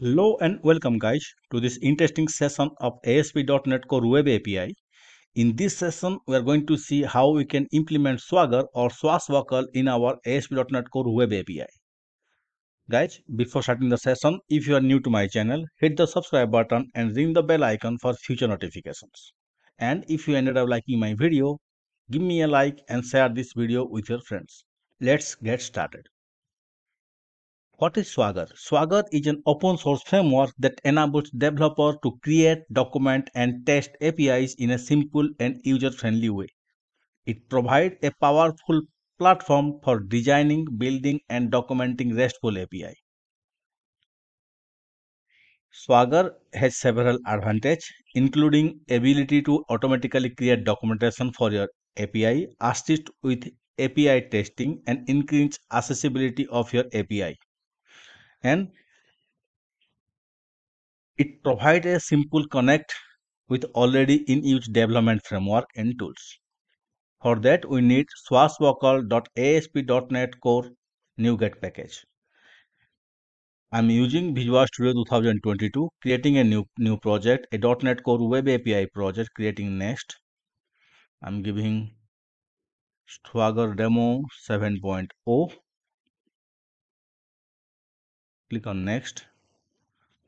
Hello and welcome guys to this interesting session of ASP.NET Core Web API. In this session, we are going to see how we can implement Swagger or Swashbuckle in our ASP.NET Core Web API. Guys, before starting the session, if you are new to my channel, hit the subscribe button and ring the bell icon for future notifications. And if you ended up liking my video, give me a like and share this video with your friends. Let's get started. What is Swagger? Swagger is an open source framework that enables developers to create, document, and test APIs in a simple and user-friendly way. It provides a powerful platform for designing, building, and documenting RESTful API. Swagger has several advantages, including ability to automatically create documentation for your API, assist with API testing, and increase accessibility of your API. And it provides a simple connect with already in use development framework and tools. For that, we need Swashbuckle.AspNet Core NuGet package. I'm using Visual Studio 2022, creating a new project, a .NET Core Web API project, creating next. I'm giving Swagger Demo 7.0. Click on next.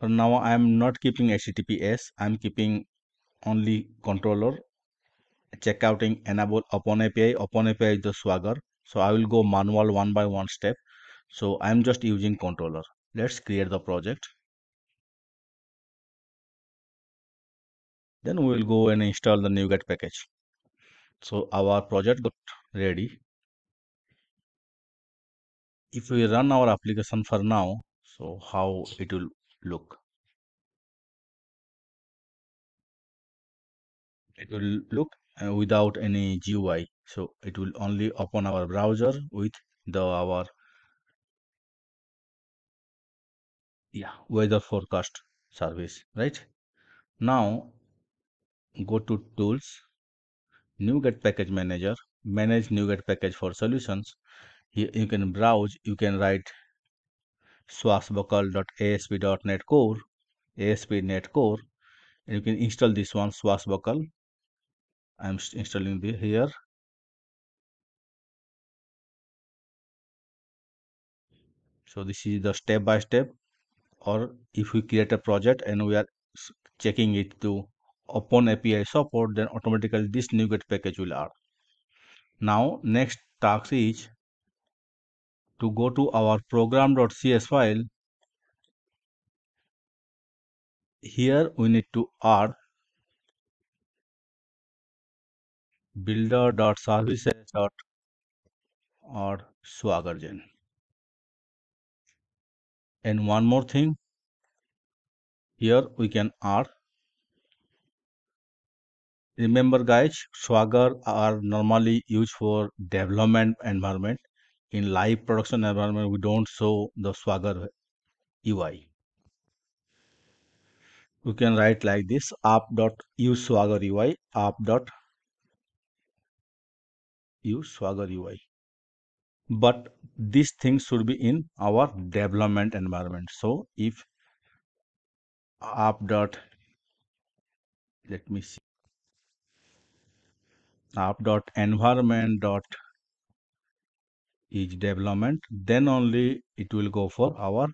For now, I am not keeping HTTPS. I am keeping only controller. Checkouting enable OpenAPI. OpenAPI is the Swagger. So I will go manual one by one step. So I am just using controller. Let's create the project. Then we will go and install the NuGet package. So our project got ready. If we run our application for now, so how it will look? It will look without any GUI. So it will only open our browser with our weather forecast service, right? Now go to tools, NuGet package manager, manage NuGet package for solutions. Here you can browse, you can write Swashbuckle.ASP.NET Core, ASP.NET Core, and you can install this one, Swashbuckle. I'm installing the here. So this is the step by step, or if we create a project and we are checking it to OpenAPI support, then automatically this NuGet package will add. Now next task is to go to our Program.cs file. Here we need to add builder.services.swaggergen. And one more thing, here we can add. Remember guys, Swagger are normally used for development environment. In live production environment, we don't show the Swagger UI. We can write like this, app.use Swagger UI, app.use Swagger UI. But these things should be in our development environment. So if app.environment. Each development, then only it will go for our,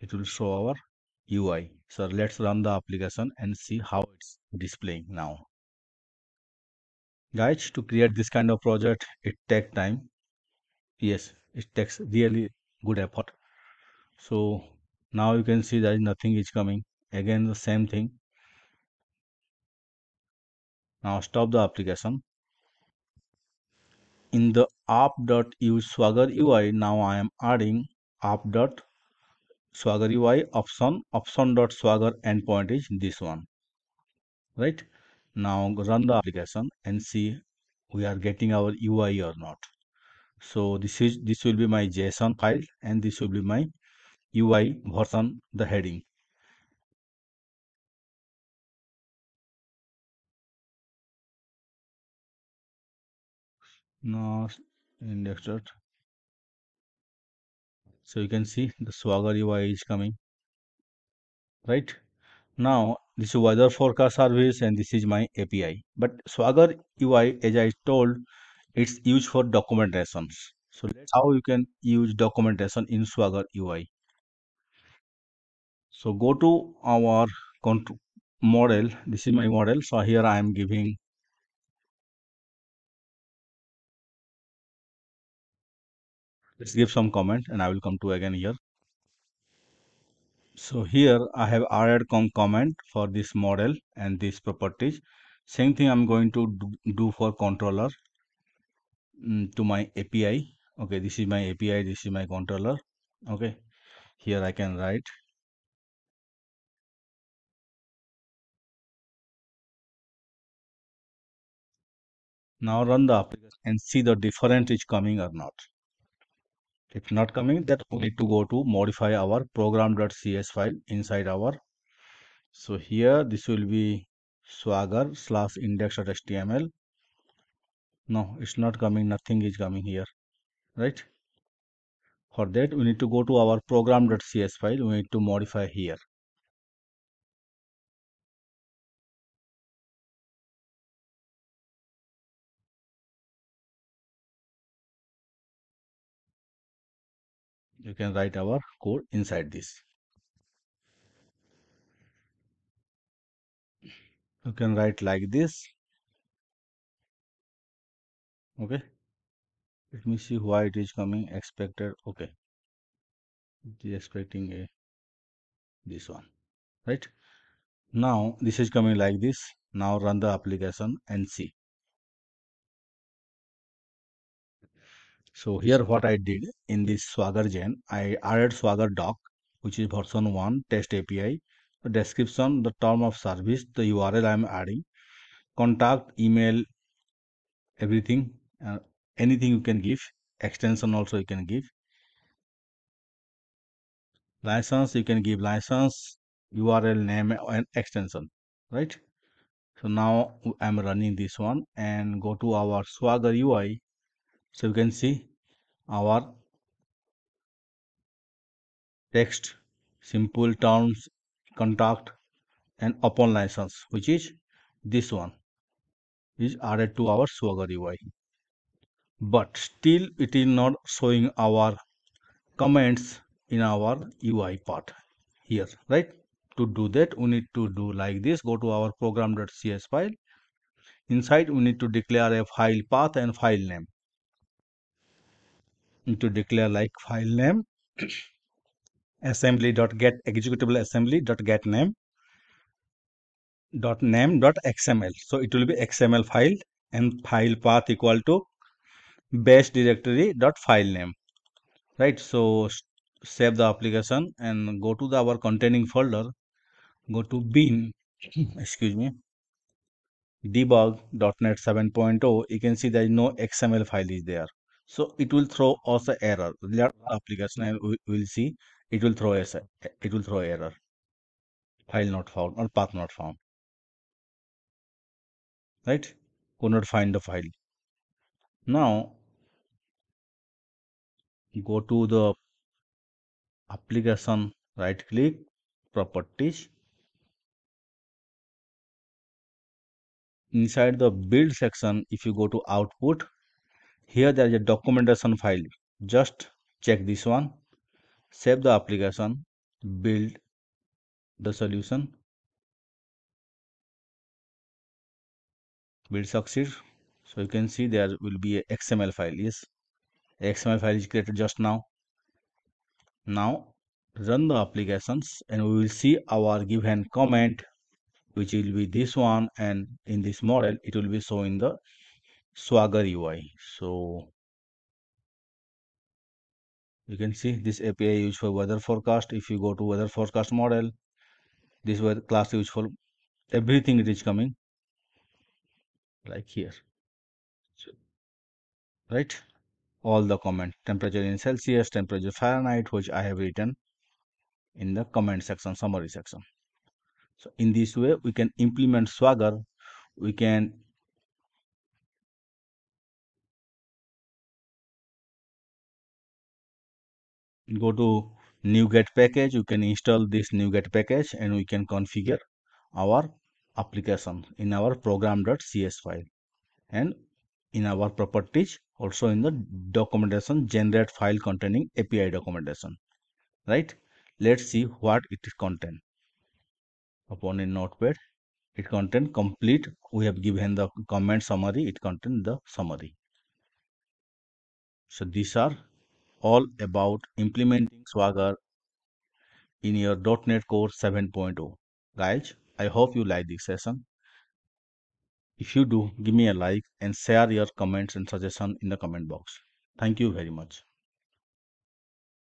it will show our UI. So let's run the application and see how it's displaying now. Guys, to create this kind of project, it takes time. Yes, it takes really good effort. So now you can see that nothing is coming. Again, the same thing. Now stop the application. In the app.use Swagger UI, now I am adding app.swagger UI option.swagger endpoint is this one, right? Now run the application and see we are getting our UI or not. So this will be my JSON file and this will be my UI version, the heading. Now indexed. So you can see the Swagger UI is coming. right? Now this is weather forecast service and this is my API. But Swagger UI, as I told, it's used for documentations. So that's how you can use documentation in Swagger UI. So go to our model. This is my model. So here I am giving let's give some comment and I will come to again here. So here I have added comment for this model and this properties. Same thing I'm going to do for controller to my API. Okay, this is my API, this is my controller. Okay, here I can write now run the application and see the difference is coming or not. If not coming, that we need to go to modify our program.cs file inside our. So here this will be swagger/index.html. No, it's not coming. Nothing is coming here, right? For that, we need to go to our program.cs file. We need to modify here. You can write our code inside this. You can write like this. Okay, let me see why it is coming expected. Okay, it is expecting this one, right? Now this is coming like this. Now run the application and see. So here what I did in this Swagger Gen, I added Swagger doc, which is version 1, test API, the description, the term of service, the URL I am adding, contact, email, everything, anything you can give, extension also you can give, license, you can give license, URL, name and extension, right? So now I am running this one and go to our Swagger UI. So you can see our text, simple terms, contact and upon license, which is this one is added to our Swagger UI. But still it is not showing our comments in our UI part here, right? To do that, we need to do like this. Go to our program.cs file. Inside we need to declare a file path and file name. To declare like file name assembly.get executable assembly.get name.xml. So it will be XML file and file path equal to base directory.file name, right? So save the application and go to the our containing folder. Go to bin, excuse me, debug.net 7.0. You can see there is no XML file is there. So it will throw us an error. Let the application and we will see it will throw us it will throw error. File not found or path not found. Right? Could not find the file. Now go to the application, right click, properties. Inside the build section, if you go to output. Here there is a documentation file. Just check this one. Save the application. Build the solution. Build succeed. So you can see there will be a XML file. Yes, XML file is created just now. Now run the applications and we will see our given comment, which will be this one, and in this model it will be shown in the Swagger UI. So you can see this API used for weather forecast. If you go to weather forecast model, this weather class used for everything. It is coming like here, right? All the comment, temperature in Celsius, temperature Fahrenheit, which I have written in the comment section, summary section. So in this way we can implement Swagger. We can go to NuGet package. You can install this NuGet package and we can configure our application in our program.cs file and in our properties, also in the documentation, generate file containing API documentation, right? Let's see what it contains. Upon in Notepad, it contains complete. We have given the comment summary, it contains the summary. So these are all about implementing Swagger in your .NET Core 7.0. Guys, I hope you like this session. If you do, give me a like and share your comments and suggestions in the comment box. Thank you very much.